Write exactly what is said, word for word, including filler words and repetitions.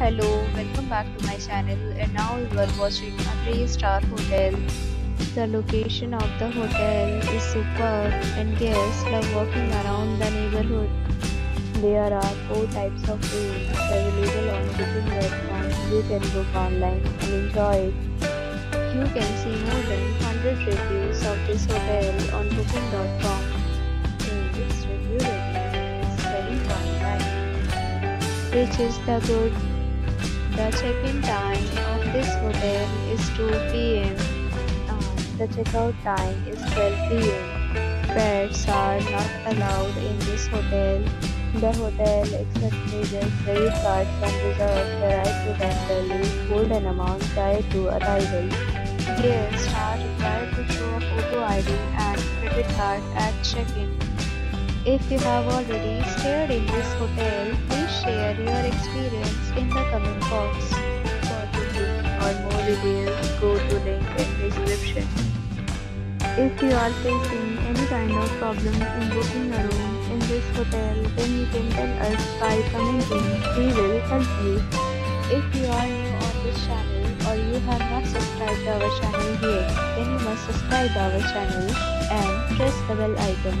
Hello, welcome back to my channel, and now you are watching a three star hotel. The location of the hotel is superb and guests love walking around the neighborhood. There are four types of rooms available on booking websites. You can book online and enjoy it. You can see more than one hundred reviews of this hotel on booking dot com. In its review rating is seven point nine, which is the good. The check-in time of this hotel is two p m and the checkout time is twelve p m Pets are not allowed in this hotel. The hotel accepts major credit cards and reserves the right to temporarily hold an amount prior to arrival. Guests are required to show a photo I D and credit card at check-in. If you have already stayed in this hotel, please share your experience in the comment box. For booking or more details, go to link in description. If you are facing any kind of problem in booking a room in this hotel, then you can tell us by commenting. We will help you. If you are new on this channel or you have not subscribed our channel yet, then you must subscribe our channel and press the bell icon,